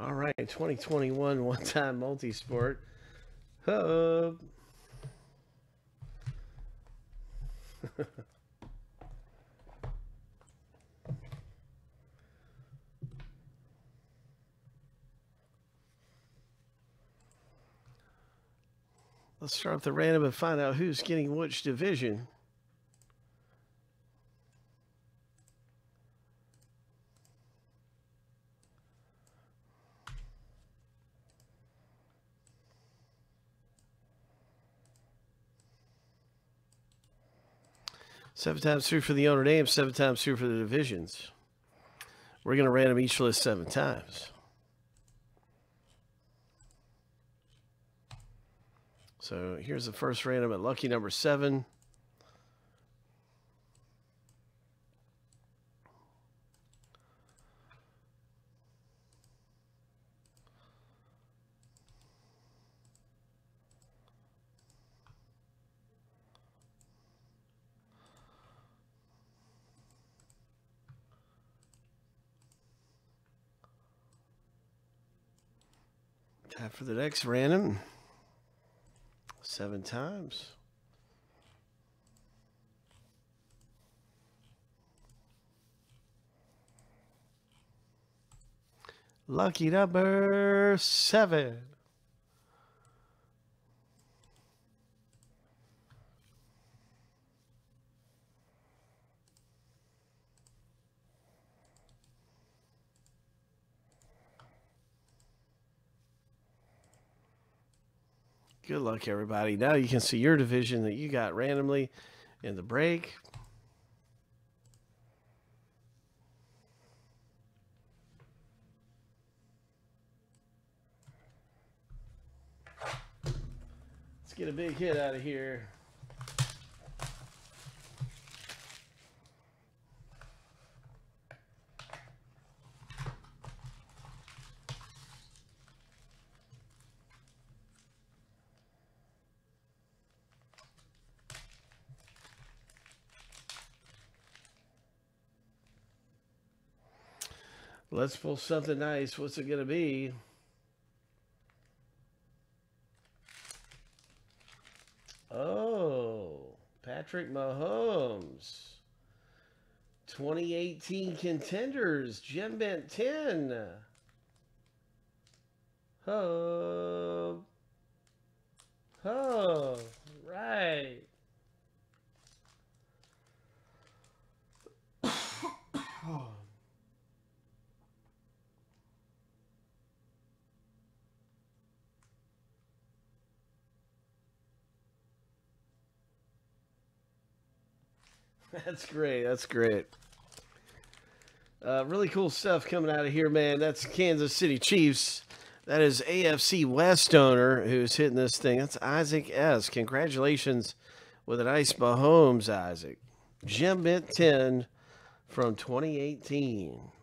All right, 2021 one-time multi-sport hub. Let's start with the random and find out who's getting which division. Seven times through for the owner name, seven times through for the divisions. We're going to random each list seven times. So here's the first random at lucky number 7. Time for the next random. 7 times. Lucky number 7. Good luck, everybody. Now you can see your division that you got randomly in the break. Let's get a big hit out of here. Let's pull something nice. What's it going to be? Oh, Patrick Mahomes. 2018 Contenders. Gem Mint 10. Oh. Oh. Right. Oh. That's great. That's great. Really cool stuff coming out of here, man. That's Kansas City Chiefs. That is AFC West owner who's hitting this thing. That's Isaac S. Congratulations with a nice Mahomes, Isaac. Gem Mint 10 from 2018.